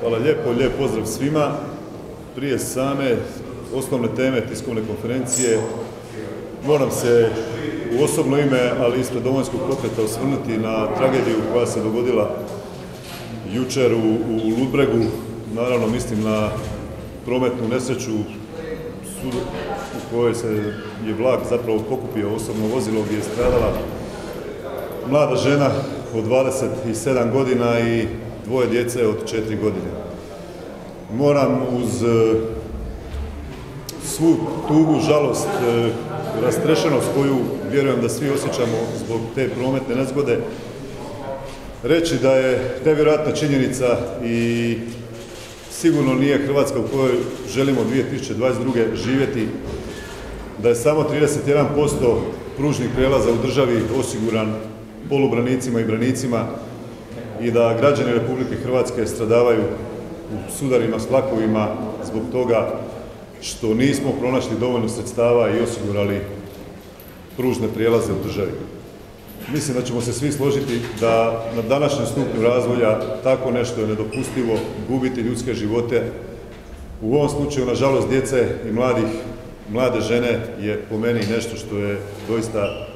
Hvala lijepo, lijep pozdrav svima. Prije same osnovne teme tiskovne konferencije moram se u osobno ime, ali ispred Domovinskog pokreta osvrnuti na tragediju koja se dogodila jučer u Ludbregu. Naravno mislim na prometnu nesreću u kojoj se je vlak zapravo pokupio osobno vozilo gdje je stradala mlada žena od 27 godina i dvoje djece od 4 godine. Moram uz svu tugu, žalost, rastrešenost koju vjerujem da svi osjećamo zbog te prometne nezgode, reći da je nevjerojatna činjenica i sigurno nije Hrvatska u kojoj želimo 2022. živjeti, da je samo 31% pružnih prijelaza u državi osiguran polubranicima i branicima i da građani Republike Hrvatske stradavaju u sudarima s vlakovima zbog toga što nismo pronašli dovoljno sredstava i osigurali pružne prijelaze u državi. Mislim da ćemo se svi složiti da na današnjem stupnju razvoja tako nešto je nedopustivo, gubiti ljudske živote. U ovom slučaju, nažalost, djece i mlade žene je po meni nešto što je doista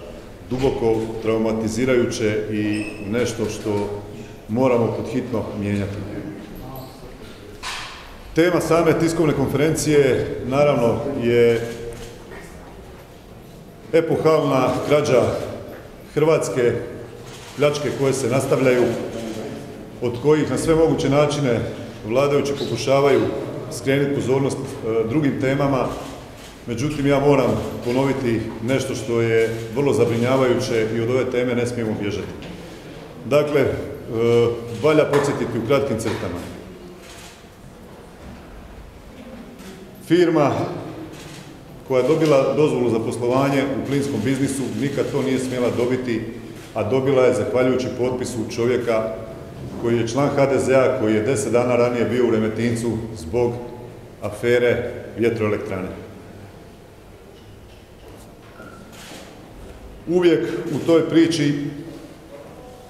duboko traumatizirajuće i nešto što moramo pod hitno mijenjati. Tema same tiskovne konferencije naravno je epohalna krađa Hrvatske, pljačke koje se nastavljaju, od kojih na sve moguće načine vladajući pokušavaju skrenuti pozornost drugim temama. Međutim, ja moram ponoviti nešto što je vrlo zabrinjavajuće i od ove teme ne smijemo bježati. Dakle, valja podsjetiti u kratkim crtama. Firma koja je dobila dozvolu za poslovanje u plinskom biznisu nikad to nije smjela dobiti, a dobila je zahvaljujući potpisu čovjeka koji je član HDZ-a, koji je 10 dana ranije bio u Remetincu zbog afere vjetroelektrane. Uvijek u toj priči,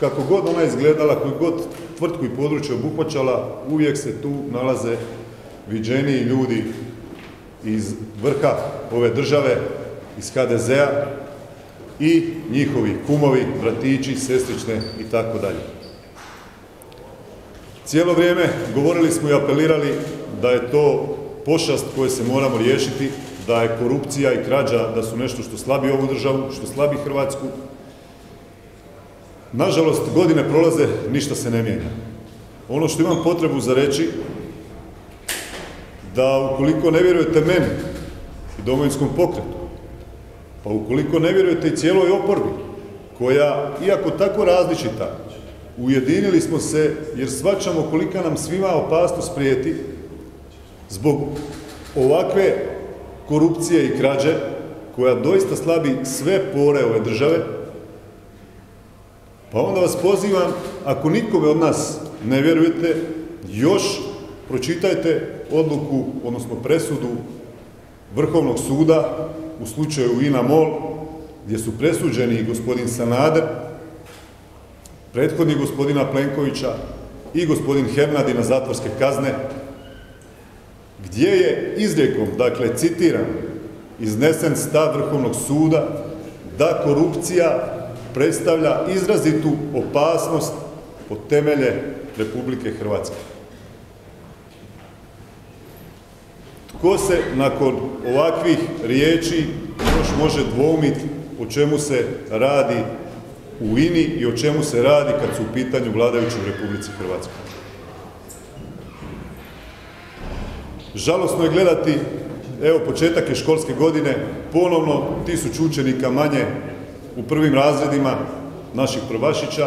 kako god ona izgledala, koju god tvrtku i područje obuhvaćala, uvijek se tu nalaze viđeniji ljudi iz vrha ove države, iz HDZ-a i njihovi kumovi, bratići, sestrične i tako dalje. Cijelo vrijeme govorili smo i apelirali da je to pošast koje se moramo riješiti, da je korupcija i krađa, da su nešto što slabi ovu državu, što slabi Hrvatsku. Nažalost, godine prolaze, ništa se ne mijenja. Ono što imam potrebu za reći, da ukoliko ne vjerujete meni i Domovinskom pokretu, pa ukoliko ne vjerujete i cijeloj oporbi, koja, iako tako različita, ujedinili smo se jer shvaćamo kolika nam svima opasnost prijeti zbog ovakve korupcije i krađe, koja doista slabi sve pore ove države, pa onda vas pozivam, ako nikome od nas ne vjerujete, još pročitajte odluku, odnosno presudu Vrhovnog suda u slučaju Ina Mol, gdje su presuđeni i gospodin Sanader, prethodni gospodina Plenkovića i gospodin Hernadi na zatvorske kazne, gdje je izrijekom, dakle citiram, iznesen stav Vrhovnog suda da korupcija predstavlja izrazitu opasnost po temelje Republike Hrvatske. Tko se nakon ovakvih riječi još može dvoumiti o čemu se radi u INI i o čemu se radi kad su u pitanju vladajući u Republici Hrvatskoj? Žalosno je gledati, evo početak je školske godine, ponovno 1000 učenika manje u prvim razredima naših prvašića.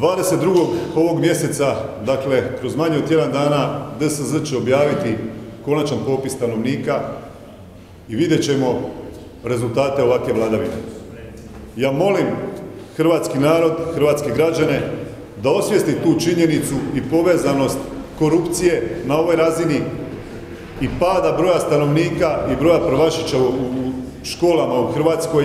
22. ovog mjeseca, dakle, kroz manje od tjedan dana, DSZ će objaviti konačan popis stanovnika i vidjet ćemo rezultate ovakve vladavine. Ja molim hrvatski narod, hrvatske građane, da osvijesti tu činjenicu i povezanost korupcije na ovoj razini i pada broja stanovnika i broja prvašića u školama u Hrvatskoj,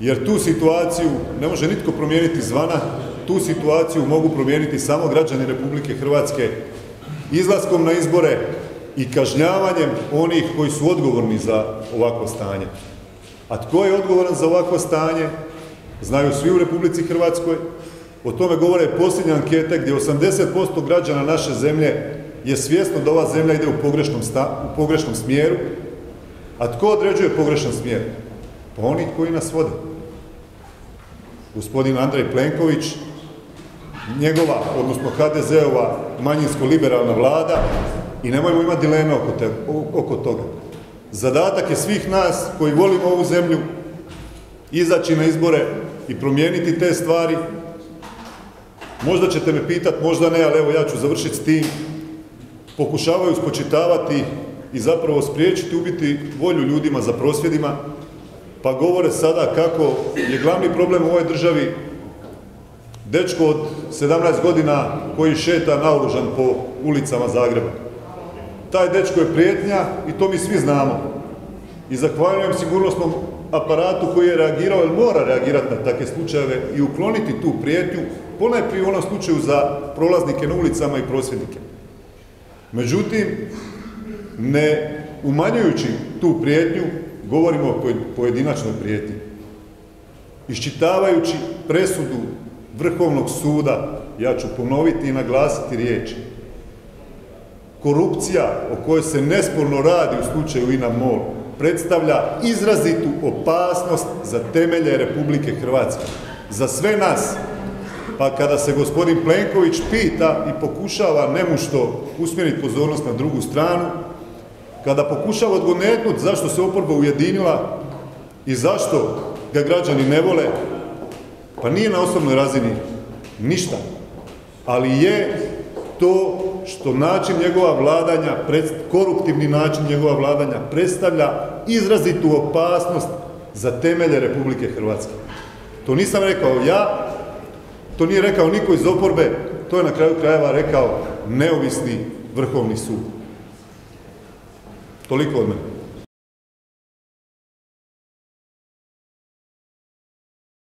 jer tu situaciju ne može nitko promijeniti izvana, tu situaciju mogu promijeniti samo građani Republike Hrvatske izlaskom na izbore i kažnjavanjem onih koji su odgovorni za ovakvo stanje. A tko je odgovoran za ovakvo stanje, znaju svi u Republici Hrvatskoj. O tome govore posljednje ankete gdje 80% građana naše zemlje je svjesno da ova zemlja ide u pogrešnom smjeru. A tko određuje pogrešan smjer? Pa oni koji nas vode. Gospodin Andrej Plenković, njegova, odnosno HDZ-ova manjinsko-liberalna vlada, i nemojmo imati dileme oko toga. Zadatak je svih nas koji volimo ovu zemlju izaći na izbore i promijeniti te stvari. Možda ćete me pitati, možda ne, ali evo ja ću završiti s tim. Pokušavaju spočitavati i zapravo spriječiti, ubiti volju ljudima za prosvjedima, pa govore sada kako je glavni problem u ovoj državi dečko od 17 godina koji šeta naoružan po ulicama Zagreba. Taj dečko je prijetnja i to mi svi znamo. I zahvaljujem sigurnosnom aparatu koji je reagirao, jer mora reagirati na takve slučajeve i ukloniti tu prijetnju, ponajprije u onom slučaju za prolaznike na ulicama i prosvjednike. Međutim, ne umanjujući tu prijetnju, govorimo o pojedinačnoj prijetnji. Iščitavajući presudu Vrhovnog suda, ja ću ponoviti i naglasiti riječi. Korupcija o kojoj se nesporno radi u slučaju Ina Mol predstavlja izrazitu opasnost za temelje Republike Hrvatske, za sve nas. Pa kada se gospodin Plenković pita i pokušava nemušto usmjeriti pozornost na drugu stranu, kada pokušava odgonetnuti zašto se oporba ujedinila i zašto ga građani ne vole, pa nije na osobnoj razini ništa. Ali je to što način njegova vladanja, koruptivni način njegova vladanja predstavlja izrazitu opasnost za temelje Republike Hrvatske. To nisam rekao ja, to nije rekao niko iz oporbe, to je na kraju krajeva rekao neovisni Vrhovni sud. Toliko od mene.